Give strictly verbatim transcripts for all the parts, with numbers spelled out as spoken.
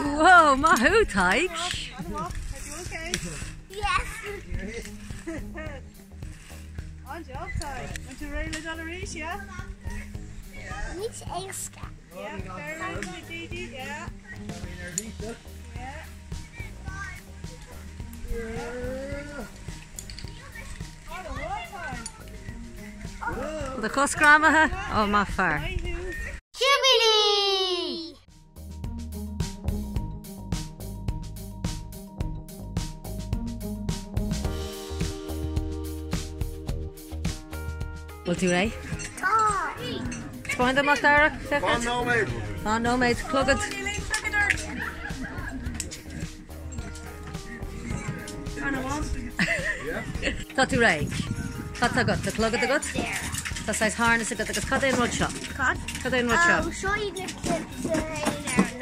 Whoa, Mahout hike. I'm off. Are you okay? Yes. On your outside. Want you rail a dollar each, yeah? Each extra. Yeah, very good, Didi, yeah. Yeah. The course grammar, oh my far. We'll do right. It's fine, the Mac Dara. Fine, no mate. Fine, no mate. Plug it. Got to right. That's a good. The plug at the gut. That's nice harness. It got the cut in road shop. Cut. Cut in road shop. I'm sure you get the and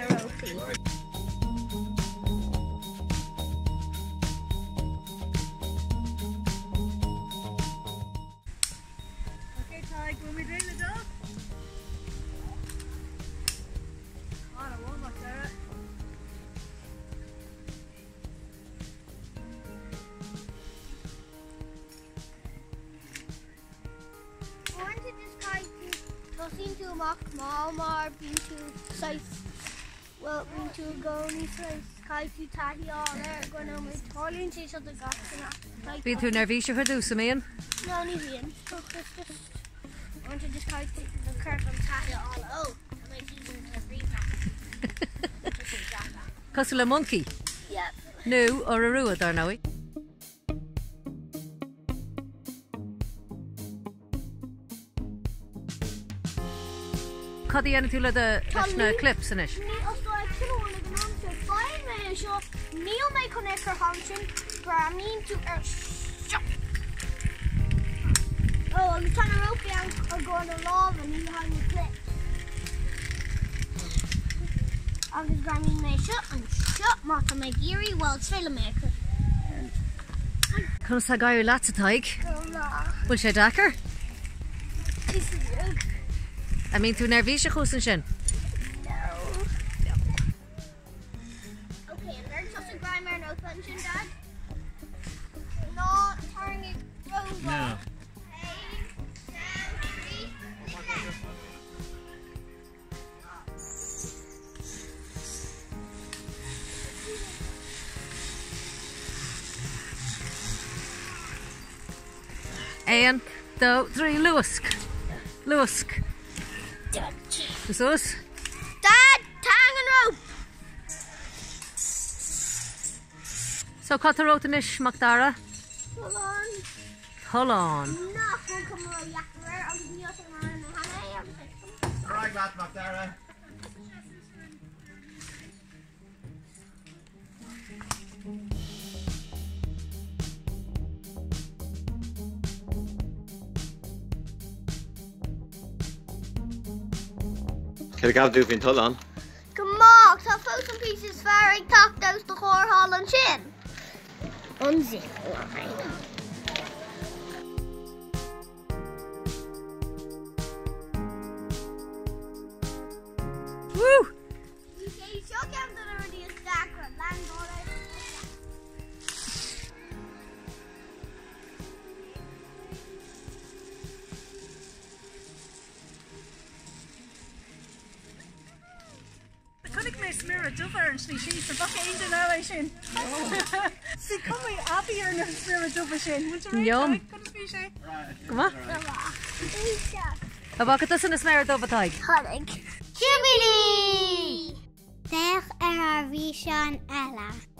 the ropey. Like when we doing the dog? On a wall, Mac Dara. I want to just try to listen to Mac Mama, been to South, well, been to Goni South. Been through Nervisha for do some in? No, not even. I want to just call the curve and tie it all out. And I using the a monkey? Yep. No, or a ruid, or no? Cut the end of the clips in it. Meal may connect her hunting, but I mean to her shop. Oh, I'm trying to rope down or going to love and he's behind the clip. I'm just going to my shop and shop, Martha McGeary, while it's filmmaker. Comes a guy who lots of tyke. Will she dacker? I mean, to Nervisha, who's in Shin? No punching, Dad. Not turning it over. No. And two, three, Lusk. Lusk. Dad. This is Dad, tang and rope. So cut the road to Nish, Mac Dara. Hold on. Hold on. No, I got Mac Dara. Can I have do in Tolan? Come on, so folks and pieces very talk those the core hall and chin. Unzip line. Woo! You can show them the radio stack or land all over the stack. The Conic may smear a dover and she's the bucket in the narration. See, come here, Abby, you're in your spirit of a shin. Would you read it? Couldn't be shay. Come on. How about it doesn't smear it over tight? Jubilee! There are Rishan Ella.